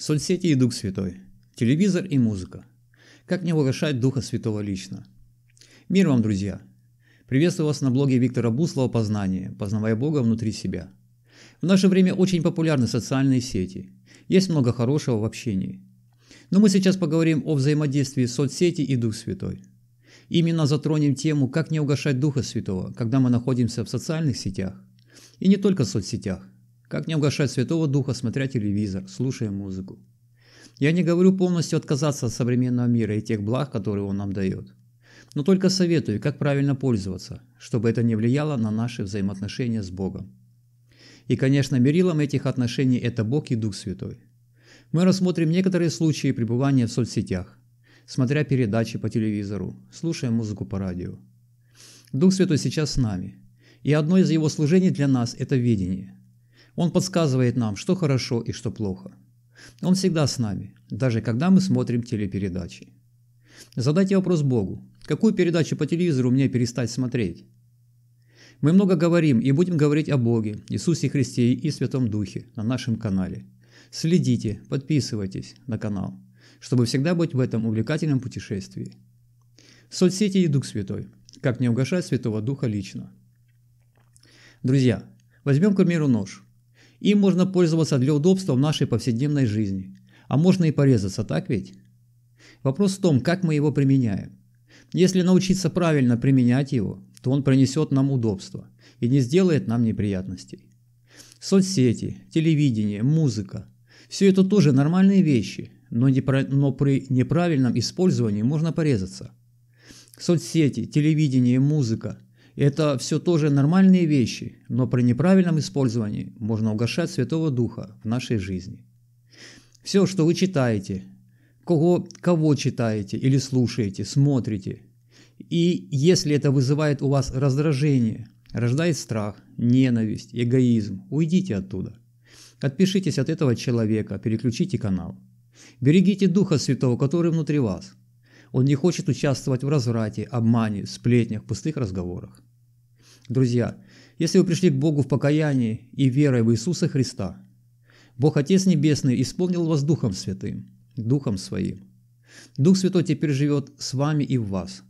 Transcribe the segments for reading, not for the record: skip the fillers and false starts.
Соцсети и Дух Святой, телевизор и музыка. Как не угашать Духа Святого лично? Мир вам, друзья! Приветствую вас на блоге Виктора Буслова «Познание. Познавая Бога внутри себя». В наше время очень популярны социальные сети. Есть много хорошего в общении. Но мы сейчас поговорим о взаимодействии соцсети и Дух Святой. Именно затронем тему, как не угашать Духа Святого, когда мы находимся в социальных сетях. И не только в соцсетях. Как не угашать Святого Духа, смотря телевизор, слушая музыку. Я не говорю полностью отказаться от современного мира и тех благ, которые он нам дает. Но только советую, как правильно пользоваться, чтобы это не влияло на наши взаимоотношения с Богом. И, конечно, мерилом этих отношений – это Бог и Дух Святой. Мы рассмотрим некоторые случаи пребывания в соцсетях, смотря передачи по телевизору, слушая музыку по радио. Дух Святой сейчас с нами, и одно из Его служений для нас – это видение. Он подсказывает нам, что хорошо и что плохо. Он всегда с нами, даже когда мы смотрим телепередачи. Задайте вопрос Богу, какую передачу по телевизору мне перестать смотреть? Мы много говорим и будем говорить о Боге, Иисусе Христе и Святом Духе на нашем канале. Следите, подписывайтесь на канал, чтобы всегда быть в этом увлекательном путешествии. Соцсети и Дух Святой. Как не угашать Святого Духа лично? Друзья, возьмем, к примеру, нож. Им можно пользоваться для удобства в нашей повседневной жизни, а можно и порезаться, так ведь? Вопрос в том, как мы его применяем. Если научиться правильно применять его, то он принесет нам удобство и не сделает нам неприятностей. Соцсети, телевидение, музыка – все это тоже нормальные вещи, но при неправильном использовании можно порезаться. Соцсети, телевидение, музыка – это все тоже нормальные вещи, но при неправильном использовании можно угашать Святого Духа в нашей жизни. Все, что вы читаете, кого читаете или слушаете, смотрите – и если это вызывает у вас раздражение, рождает страх, ненависть, эгоизм, уйдите оттуда. Отпишитесь от этого человека, переключите канал. Берегите Духа Святого, который внутри вас. Он не хочет участвовать в разврате, обмане, сплетнях, пустых разговорах. Друзья, если вы пришли к Богу в покаянии и верой в Иисуса Христа, Бог Отец Небесный исполнил вас Духом Святым, Духом Своим. Дух Святой теперь живет с вами и в вас.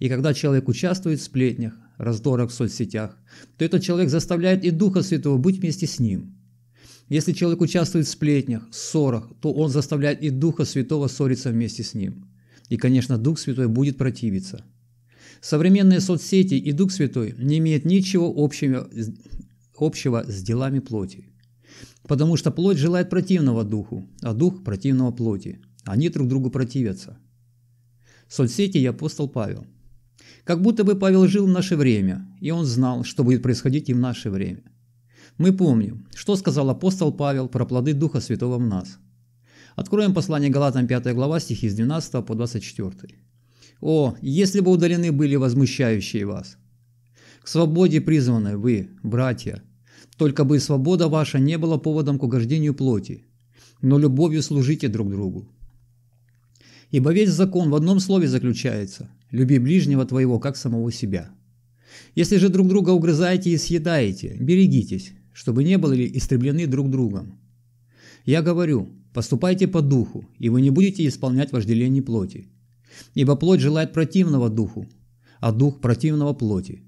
И когда человек участвует в сплетнях, раздорах в соцсетях, то этот человек заставляет и Духа Святого быть вместе с ним. Если человек участвует в сплетнях, ссорах, то он заставляет и Духа Святого ссориться вместе с ним. И, конечно, Дух Святой будет противиться. Современные соцсети и Дух Святой не имеют ничего общего с делами плоти. Потому что плоть желает противного Духу, а Дух – противного плоти. Они друг другу противятся. Соцсети и апостол Павел. Как будто бы Павел жил в наше время, и он знал, что будет происходить и в наше время. Мы помним, что сказал апостол Павел про плоды Духа Святого в нас. Откроем послание Галатам 5 глава, стихи с 12 по 24. «О, если бы удалены были возмущающие вас! К свободе призваны вы, братья, только бы свобода ваша не была поводом к угождению плоти, но любовью служите друг другу. Ибо весь закон в одном слове заключается – люби ближнего твоего, как самого себя. Если же друг друга угрызаете и съедаете, берегитесь, чтобы не были истреблены друг другом. Я говорю, поступайте по духу, и вы не будете исполнять вожделений плоти. Ибо плоть желает противного духу, а дух противного плоти.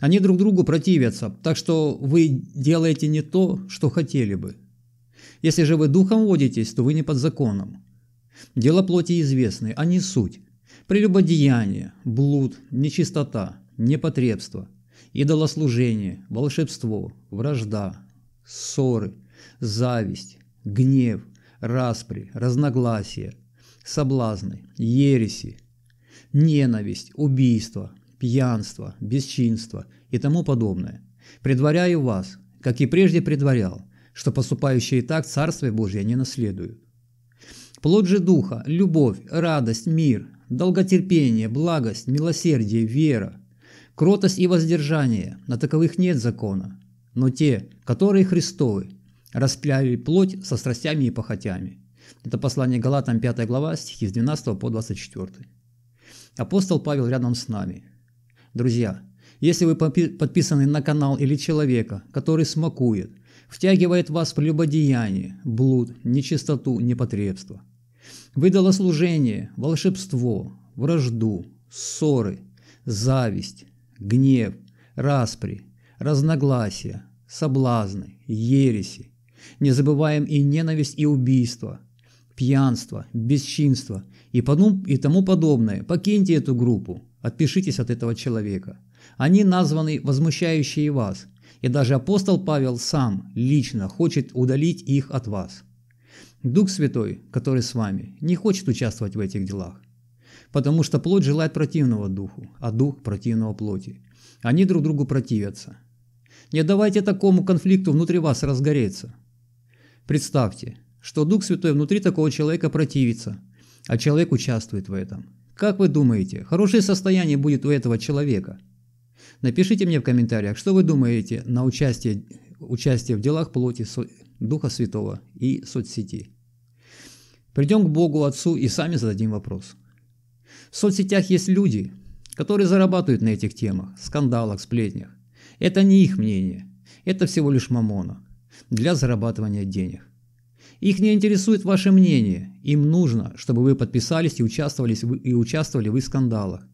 Они друг другу противятся, так что вы делаете не то, что хотели бы. Если же вы духом водитесь, то вы не под законом. Дела плоти известны, а не суть. Прелюбодеяние, блуд, нечистота, непотребство, идолослужение, волшебство, вражда, ссоры, зависть, гнев, распри, разногласия, соблазны, ереси, ненависть, убийство, пьянство, бесчинство и тому подобное. Предваряю вас, как и прежде предварял, что поступающие так Царствие Божие не наследуют. Плод же Духа, любовь, радость, мир, долготерпение, благость, милосердие, вера, кротость и воздержание, на таковых нет закона, но те, которые Христовы, распяли плоть со страстями и похотями». Это послание Галатам 5 глава, стихи с 12 по 24. Апостол Павел рядом с нами. Друзья, если вы подписаны на канал или человека, который смакует, втягивает вас в прелюбодеяние, блуд, нечистоту, непотребство. Вы идолослужение, волшебство, вражду, ссоры, зависть, гнев, распри, разногласия, соблазны, ереси. Не забываем и ненависть, и убийство, пьянство, бесчинство и тому подобное. Покиньте эту группу, отпишитесь от этого человека. Они названы возмущающие вас, и даже апостол Павел сам лично хочет удалить их от вас. Дух Святой, который с вами, не хочет участвовать в этих делах, потому что плоть желает противного духу, а дух противного плоти. Они друг другу противятся. Не давайте такому конфликту внутри вас разгореться. Представьте, что Дух Святой внутри такого человека противится, а человек участвует в этом. Как вы думаете, хорошее состояние будет у этого человека? Напишите мне в комментариях, что вы думаете на участие в делах плоти, Духа Святого и соцсети. Придем к Богу Отцу и сами зададим вопрос. В соцсетях есть люди, которые зарабатывают на этих темах, скандалах, сплетнях. Это не их мнение, это всего лишь мамона для зарабатывания денег. Их не интересует ваше мнение, им нужно, чтобы вы подписались и участвовали в их скандалах,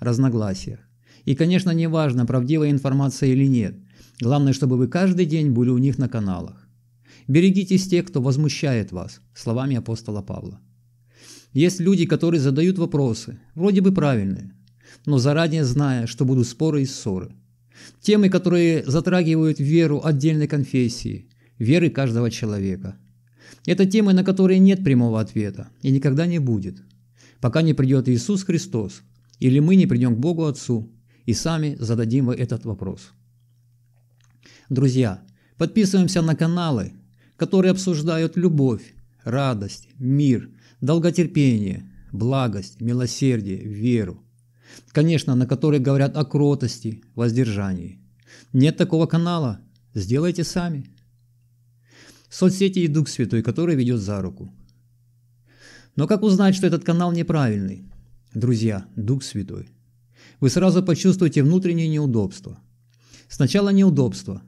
разногласиях. И, конечно, не важно, правдивая информация или нет, главное, чтобы вы каждый день были у них на каналах. Берегитесь тех, кто возмущает вас, словами апостола Павла. Есть люди, которые задают вопросы, вроде бы правильные, но заранее зная, что будут споры и ссоры. Темы, которые затрагивают веру отдельной конфессии, веры каждого человека. Это темы, на которые нет прямого ответа и никогда не будет, пока не придет Иисус Христос, или мы не придем к Богу Отцу и сами зададим этот вопрос. Друзья, подписываемся на каналы, которые обсуждают любовь, радость, мир, долготерпение, благость, милосердие, веру. Конечно, на которые говорят о кротости, воздержании. Нет такого канала? Сделайте сами. Соцсети и Дух Святой, который ведет за руку. Но как узнать, что этот канал неправильный? Друзья, Дух Святой. Вы сразу почувствуете внутреннее неудобство. Сначала неудобство.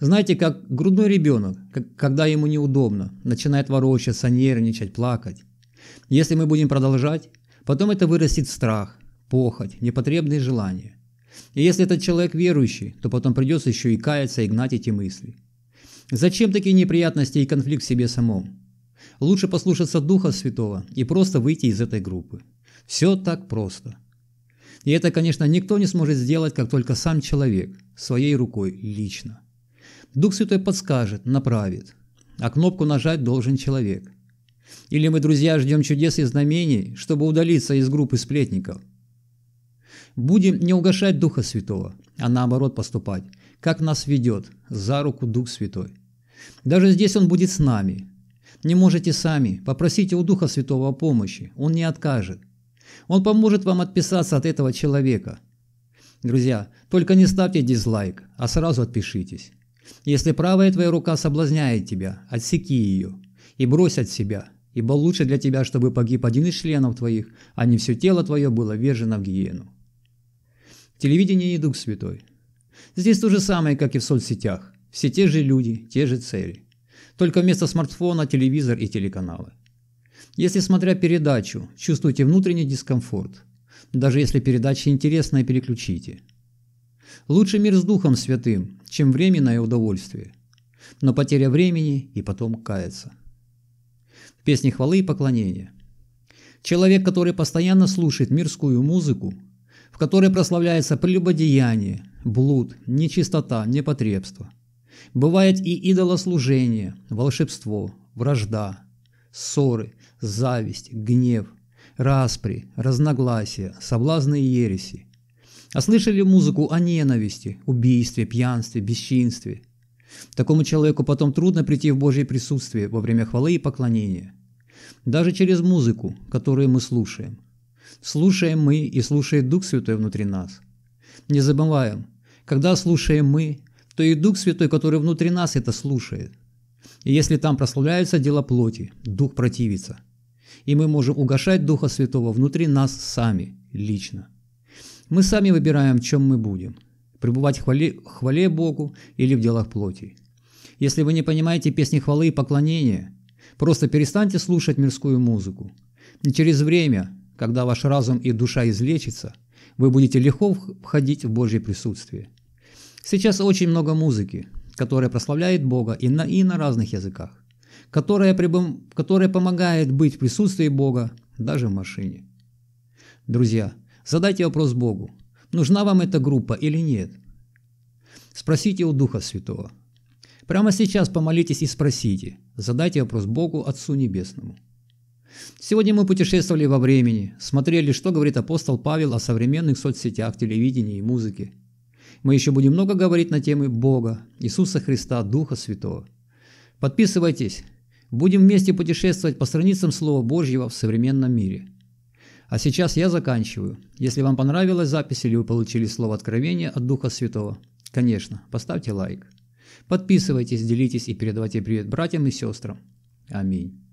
Знаете, как грудной ребенок, когда ему неудобно, начинает ворочаться, нервничать, плакать. Если мы будем продолжать, потом это вырастет страх, похоть, непотребные желания. И если этот человек верующий, то потом придется еще и каяться и гнать эти мысли. Зачем такие неприятности и конфликт в себе самом? Лучше послушаться Духа Святого и просто выйти из этой группы. Все так просто. И это, конечно, никто не сможет сделать, как только сам человек, своей рукой, лично. Дух Святой подскажет, направит, а кнопку нажать должен человек. Или мы, друзья, ждем чудес и знамений, чтобы удалиться из группы сплетников. Будем не угашать Духа Святого, а наоборот поступать, как нас ведет за руку Дух Святой. Даже здесь Он будет с нами. Не можете сами, попросите у Духа Святого о помощи, Он не откажет. Он поможет вам отписаться от этого человека. Друзья, только не ставьте дизлайк, а сразу отпишитесь. Если правая твоя рука соблазняет тебя, отсеки ее и брось от себя, ибо лучше для тебя, чтобы погиб один из членов твоих, а не все тело твое было ввержено в гиену. Телевидение и Дух Святой. Здесь то же самое, как и в соцсетях. Все те же люди, те же цели. Только вместо смартфона телевизор и телеканалы. Если, смотря передачу, чувствуете внутренний дискомфорт, даже если передача интересная, переключите. Лучше мир с Духом Святым, чем временное удовольствие. Но потеря времени и потом каяться. Песни хвалы и поклонения. Человек, который постоянно слушает мирскую музыку, в которой прославляется прелюбодеяние, блуд, нечистота, непотребство. Бывает и идолослужение, волшебство, вражда, ссоры, зависть, гнев, распри, разногласия, соблазны и ереси. А слышали музыку о ненависти, убийстве, пьянстве, бесчинстве? Такому человеку потом трудно прийти в Божье присутствие во время хвалы и поклонения. Даже через музыку, которую мы слушаем. Слушаем мы и слушает Дух Святой внутри нас. Не забываем, когда слушаем мы, то и Дух Святой, который внутри нас, это слушает. И если там прославляются дела плоти, Дух противится. И мы можем угашать Духа Святого внутри нас сами, лично. Мы сами выбираем, в чем мы будем. Пребывать в хвале Богу или в делах плоти. Если вы не понимаете песни хвалы и поклонения, просто перестаньте слушать мирскую музыку. И через время, когда ваш разум и душа излечится, вы будете легко входить в Божье присутствие. Сейчас очень много музыки, которая прославляет Бога и на разных языках, которая помогает быть в присутствии Бога даже в машине. Друзья, задайте вопрос Богу, нужна вам эта группа или нет. Спросите у Духа Святого. Прямо сейчас помолитесь и спросите, задайте вопрос Богу Отцу Небесному. Сегодня мы путешествовали во времени, смотрели, что говорит апостол Павел о современных соцсетях, телевидении и музыке. Мы еще будем много говорить на темы Бога, Иисуса Христа, Духа Святого. Подписывайтесь, будем вместе путешествовать по страницам Слова Божьего в современном мире. А сейчас я заканчиваю. Если вам понравилась запись или вы получили слово откровения от Духа Святого, конечно, поставьте лайк. Подписывайтесь, делитесь и передавайте привет братьям и сестрам. Аминь.